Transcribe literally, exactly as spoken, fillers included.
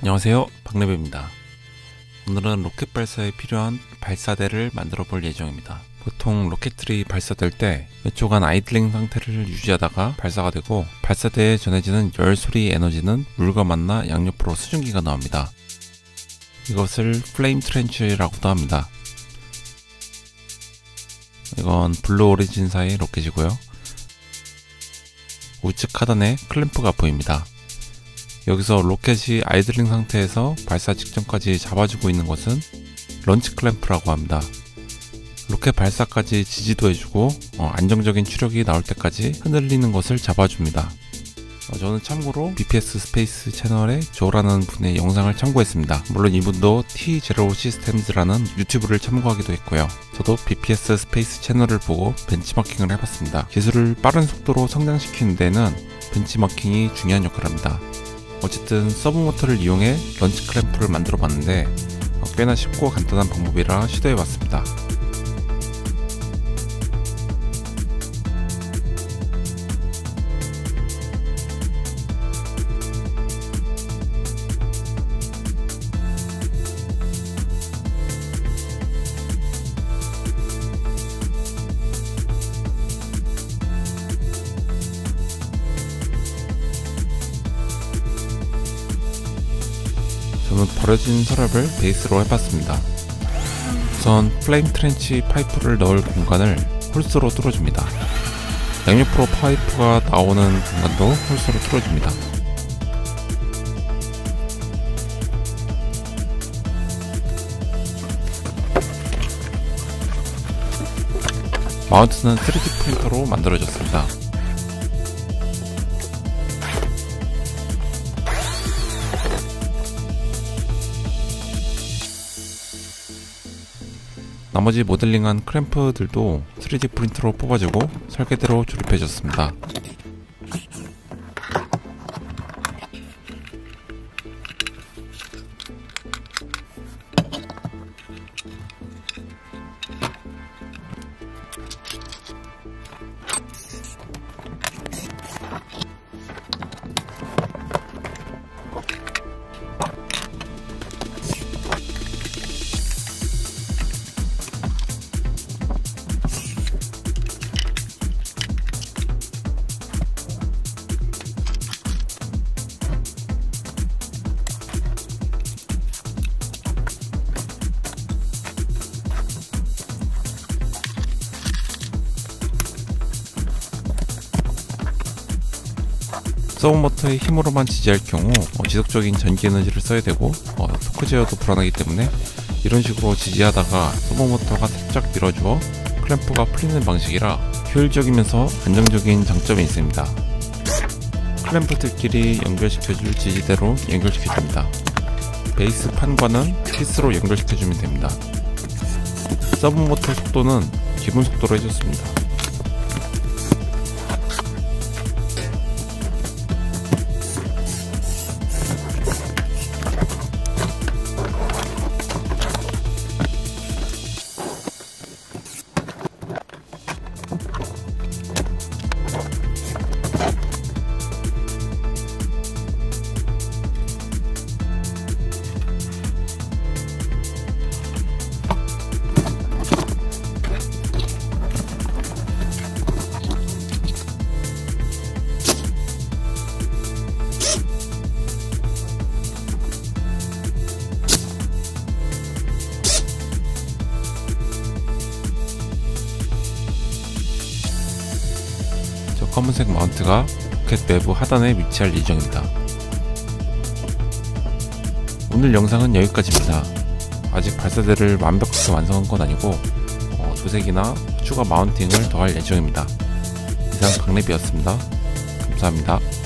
안녕하세요, 박레베입니다. 오늘은 로켓 발사에 필요한 발사대를 만들어 볼 예정입니다. 보통 로켓들이 발사될 때 몇 초간 아이들링 상태를 유지하다가 발사가 되고, 발사대에 전해지는 열 소리 에너지는 물과 만나 양옆으로 수증기가 나옵니다. 이것을 플레임 트렌치라고도 합니다. 이건 블루 오리진사의 로켓이고요, 우측 하단에 클램프가 보입니다. 여기서 로켓이 아이들링 상태에서 발사 직전까지 잡아주고 있는 것은 런치 클램프라고 합니다. 로켓 발사까지 지지도 해주고 안정적인 추력이 나올 때까지 흔들리는 것을 잡아줍니다. 저는 참고로 비피에스 스페이스 채널의 조라는 분의 영상을 참고했습니다. 물론 이분도 티 제로 시스템즈라는 유튜브를 참고하기도 했고요. 저도 비피에스 스페이스 채널을 보고 벤치마킹을 해봤습니다. 기술을 빠른 속도로 성장시키는 데는 벤치마킹이 중요한 역할을 합니다. 어쨌든 서브모터를 이용해 런치 클램프를 만들어 봤는데 꽤나 쉽고 간단한 방법이라 시도해 봤습니다. 저는 버려진 서랍을 베이스로 해봤습니다. 우선 플레임 트렌치 파이프를 넣을 공간을 홀스로 뚫어줍니다. 양옆으로 파이프가 나오는 공간도 홀스로 뚫어줍니다. 마운트는 쓰리디 프린터로 만들어졌습니다. 나머지 모델링한 크램프들도 쓰리디 프린트로 뽑아주고 설계대로 조립해줬습니다. 서브모터의 힘으로만 지지할 경우 어, 지속적인 전기 에너지를 써야 되고 어, 토크 제어도 불안하기 때문에 이런 식으로 지지하다가 서브모터가 살짝 밀어주어 클램프가 풀리는 방식이라 효율적이면서 안정적인 장점이 있습니다. 클램프들끼리 연결시켜줄 지지대로 연결시켜줍니다. 베이스 판과는 피스로 연결시켜주면 됩니다. 서브모터 속도는 기본 속도로 해줬습니다. 검은색 마운트가 로켓 내부 하단에 위치할 예정입니다. 오늘 영상은 여기까지입니다. 아직 발사대를 완벽하게 완성한 건 아니고 어, 도색이나 추가 마운팅을 더할 예정입니다. 이상 강랩이었습니다. 감사합니다.